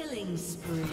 Killing spree.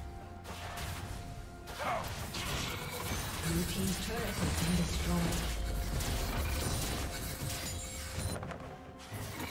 These turrets have been destroyed.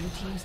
Blue team's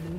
Blue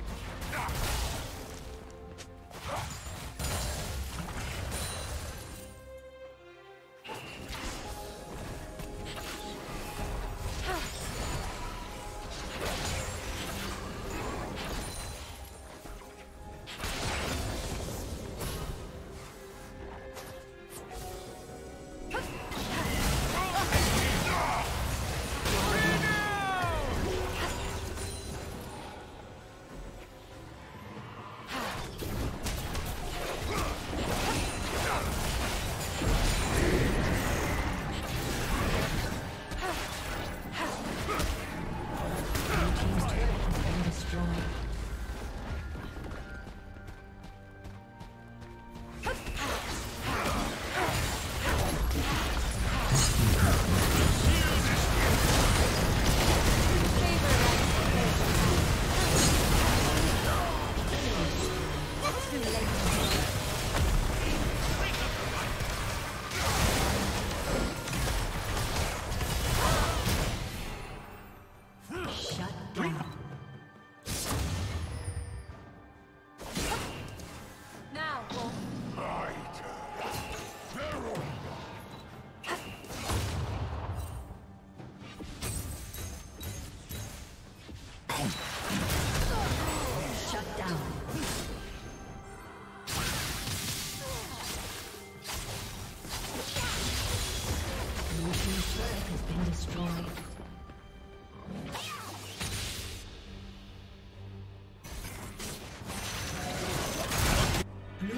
turret has been destroyed.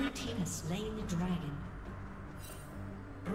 Blue team has slain the dragon.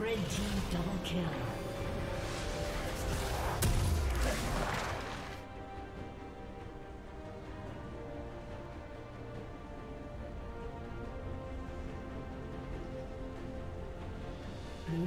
Red team double kill. Blue